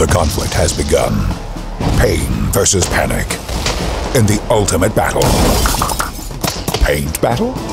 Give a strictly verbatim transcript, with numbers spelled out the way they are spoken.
The conflict has begun. Pain versus Panic. In the ultimate battle. Paint battle?